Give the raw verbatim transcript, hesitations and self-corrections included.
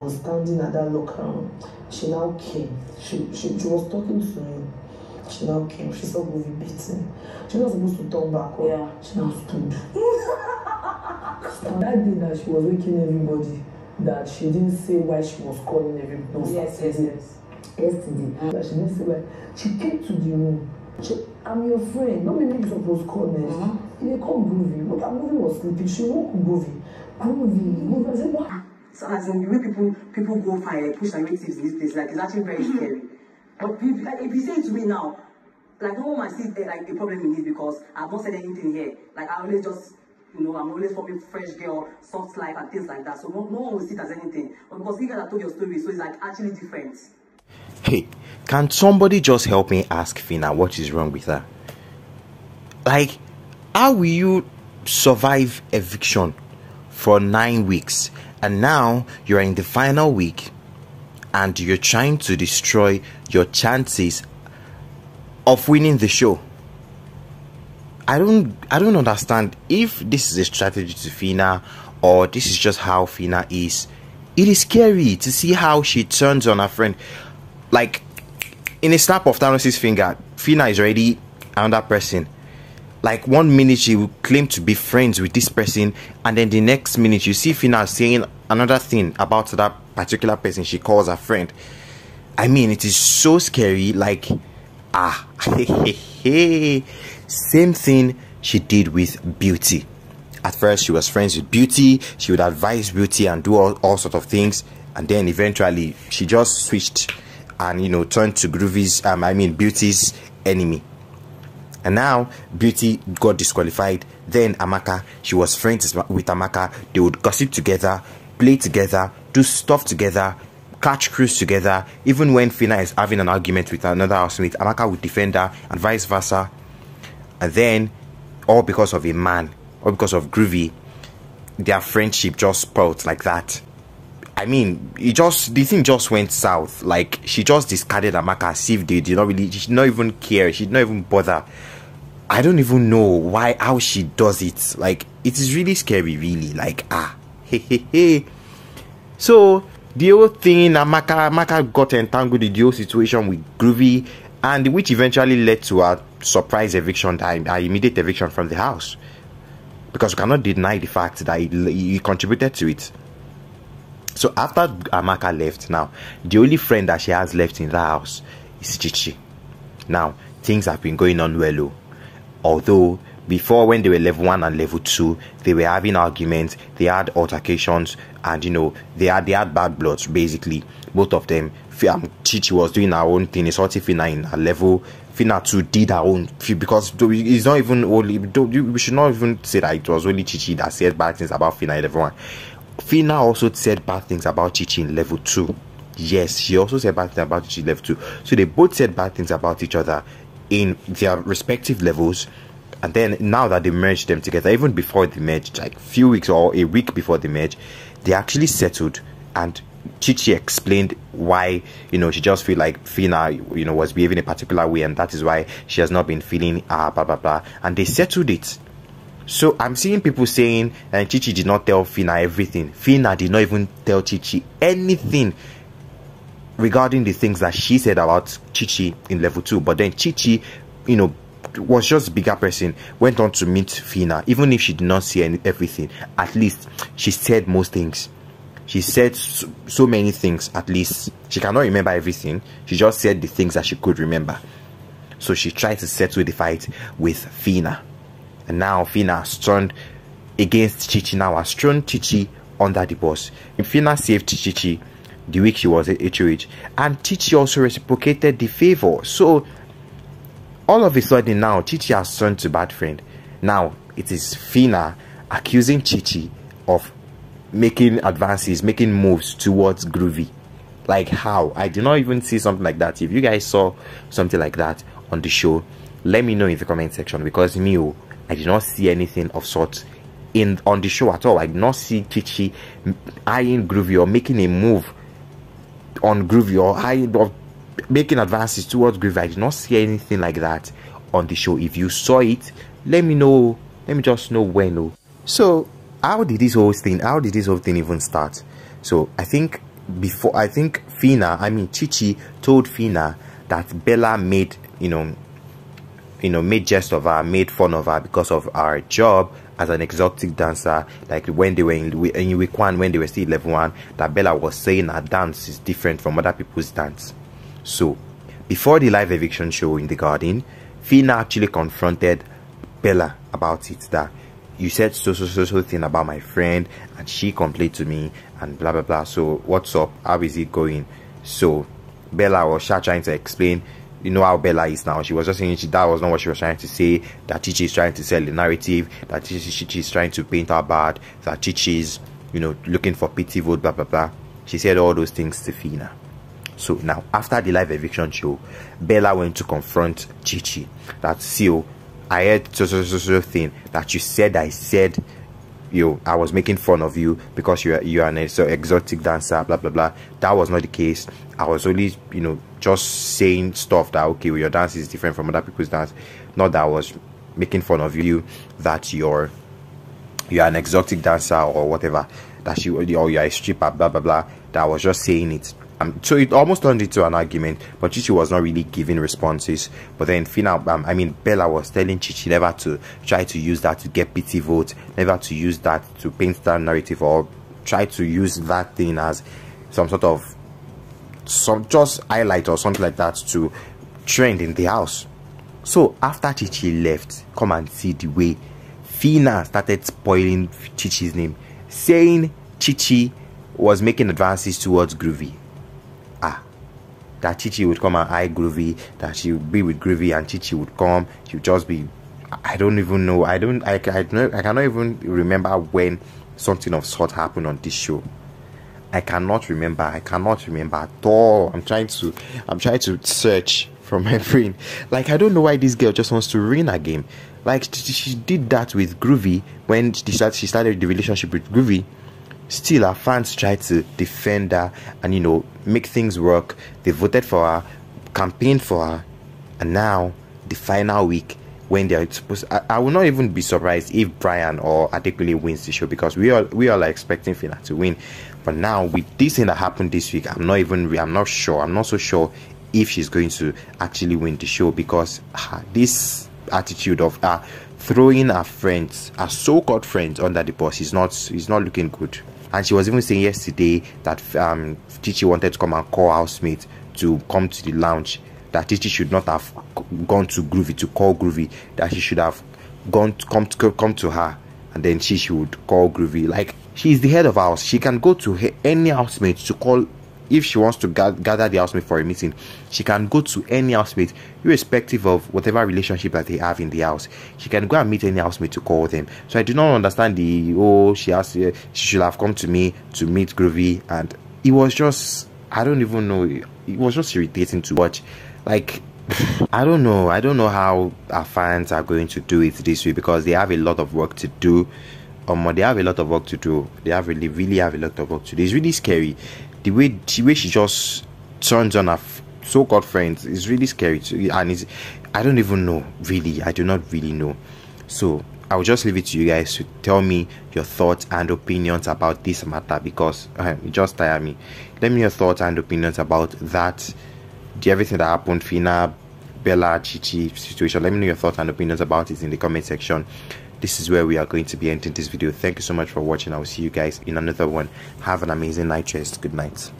was standing at that local, she now came. She, she, she was talking to him. She now came. She saw Groovy beating. She was supposed to turn back. Yeah. She now stood. That day that she was waking everybody, that she didn't say why she was calling everybody. Yes, yes, yes. Yesterday, that she didn't say why. She came to the room. She, I'm your friend. Don't make me supposed to call next. They called Groovy. But Groovy was sleeping. She woke Groovy. Groovy. I said, what? So as in the way people people go find like, push narratives in this place, like it's actually very scary. But if, like, if you say it to me now, like no one might see like a problem in this because I've not said anything here. Like I always just, you know, I'm always forming fresh girl, soft life and things like that. So no, no one will see it as anything. But because you guys have told your story, so it's like actually different. Hey, can somebody just help me ask Phyna what is wrong with her? Like, how will you survive eviction for nine weeks? And now you're in the final week and you're trying to destroy your chances of winning the show. I don't I don't understand if this is a strategy to Phyna or this is just how Phyna is. It is scary to see how she turns on her friend. Like in a snap of Thanos' finger, Phyna is already another person. Like one minute she will claim to be friends with this person, and then the next minute you see Phyna saying another thing about that particular person she calls her friend. I mean, it is so scary. Like, ah, same thing she did with Beauty. At first she was friends with Beauty, she would advise Beauty and do all, all sorts of things, and then eventually she just switched and, you know, turned to Groovy's, um, I mean Beauty's enemy. And now Beauty got disqualified. Then Amaka, she was friends with Amaka. They would gossip together, play together, do stuff together, catch crews together. Even when Phyna is having an argument with another housemate, Amaka would defend her and vice versa. And then, all because of a man, all because of Groovy, their friendship just sprouts like that. I mean, it just the thing just went south. Like, she just discarded Amaka as if they did not really, she did not even care, she did not even bother. I don't even know why, how she does it. Like, it is really scary, really. Like, ah, hey, hey, hey. So, the whole thing, Amaka, Amaka got entangled in the whole situation with Groovy, and which eventually led to a surprise eviction, an immediate eviction from the house. Because you cannot deny the fact that he contributed to it. So after Amaka left, now the only friend that she has left in that house is Chichi. Now things have been going on well, although before when they were level one and level two, they were having arguments, they had altercations, and you know they had they had bad bloods basically. Both of them, Chichi was doing her own thing, assaulting Phyna in her level. Phyna too did her own, because it's not even only, we should not even say that it was only Chichi that said bad things about Phyna in level one. Phyna also said bad things about Chichi in level two. Yes, she also said bad things about Chichi in level two. So they both said bad things about each other in their respective levels. And then now that they merged them together, even before they merged, like few weeks or a week before they merged, they actually settled. And Chichi explained why, you know, she just feel like Phyna, you know, was behaving a particular way, and that is why she has not been feeling ah blah blah blah. And they settled it. So I'm seeing people saying, and Chichi did not tell Phyna everything. Phyna did not even tell Chichi anything regarding the things that she said about Chichi in level two. But then Chichi, you know, was just a bigger person, went on to meet Phyna. Even if she did not see any, everything, at least she said most things. She said so, so many things, at least. She cannot remember everything. She just said the things that she could remember. So she tried to settle the fight with Phyna. And now Phyna has turned against Chichi, now has thrown Chichi under the bus. Phyna saved Chichi the week she was at H O H, and Chichi also reciprocated the favor. So all of a sudden now Chichi has turned to bad friend. Now it is Phyna accusing Chichi of making advances, making moves towards Groovy. Like, how? I did not even see something like that. If you guys saw something like that on the show, let me know in the comment section, because me, I did not see anything of sort in on the show at all. I did not see Chichi eyeing Groovy or making a move on Groovy or eyeing or making advances towards Groovy. I did not see anything like that on the show. If you saw it, let me know. Let me just know when. So how did this whole thing? How did this whole thing even start? So I think before, I think Phyna, I mean Chichi told Phyna that Bella made, you know, you know, made jest of her, made fun of her because of our job as an exotic dancer. Like when they were in, in week one, when they were still level one, that Bella was saying her dance is different from other people's dance. So before the live eviction show in the garden, Phyna actually confronted Bella about it, that you said so so so so thing about my friend and she complained to me and blah blah blah, so what's up, how is it going? So Bella was trying to explain, you know how Bella is now. She was just saying she, that was not what she was trying to say, that Chichi is trying to sell the narrative, that Chichi, Chichi is trying to paint her bad, that Chichi is, you know, looking for pity vote, blah blah blah. She said all those things to Phyna. So now after the live eviction show, Bella went to confront Chichi that, see, I heard so so so so thing that you said I said, you, I was making fun of you because you are you are an so exotic dancer, blah blah blah. That was not the case. I was only, you know, just saying stuff that, okay, well, your dance is different from other people's dance. Not that I was making fun of you, that you're you're an exotic dancer or whatever, that she, or you're a stripper, blah blah blah. That I was just saying it. Um, so it almost turned into an argument, but Chichi was not really giving responses. But then Phyna, um, I mean Bella was telling Chichi never to try to use that to get pity vote, never to use that to paint that narrative, or try to use that thing as some sort of some just highlight or something like that to trend in the house. So after Chichi left, come and see the way Phyna started spoiling Chichi's name, saying Chichi was making advances towards Groovy. That Chichi would come and eye Groovy, that she would be with Groovy and Chichi would come. She would just be, I don't even know. I don't, I, I, I cannot even remember when something of sort happened on this show. I cannot remember. I cannot remember at all. I'm trying to, I'm trying to search from my brain. Like, I don't know why this girl just wants to ruin her game. Like, she did that with Groovy when she started, she started the relationship with Groovy. Still, her fans tried to defend her and, you know, make things work. They voted for her, campaigned for her, and now the final week when they are supposed to, I, I will not even be surprised if Brian or Adekunle wins the show, because we all we all are expecting Phyna to win. But now with this thing that happened this week, I'm not even I'm not sure. I'm not so sure if she's going to actually win the show, because uh, this attitude of her uh, throwing her friends, her so-called friends, under the bus is not is not looking good. And she was even saying yesterday that um, Chichi wanted to come and call housemate to come to the lounge, that Chichi should not have gone to Groovy to call Groovy, that she should have gone to come to come to her, and then she should call Groovy. Like, she's the head of house, she can go to her, any housemate to call. If she wants to gather the housemate for a meeting, she can go to any housemate, irrespective of whatever relationship that they have in the house. She can go and meet any housemate to call them. So I do not understand the, oh, she has, she should have come to me to meet Groovy. And it was just, I don't even know, it was just irritating to watch. Like, I don't know, I don't know how our fans are going to do it this way, because they have a lot of work to do. Um, they have a lot of work to do. They have really, really have a lot of work to do. It's really scary. The way, the way she just turns on her so-called friends is really scary too, and it's, I don't even know, really, I do not really know. So I'll just leave it to you guys to tell me your thoughts and opinions about this matter, because uh, it just tire me. Let me your thoughts and opinions about that, the everything that happened, Phyna, Bella, Chichi situation. Let me know your thoughts and opinions about it in the comment section. This is where we are going to be ending this video. Thank you so much for watching. I will see you guys in another one. Have an amazing night, guys. Good night.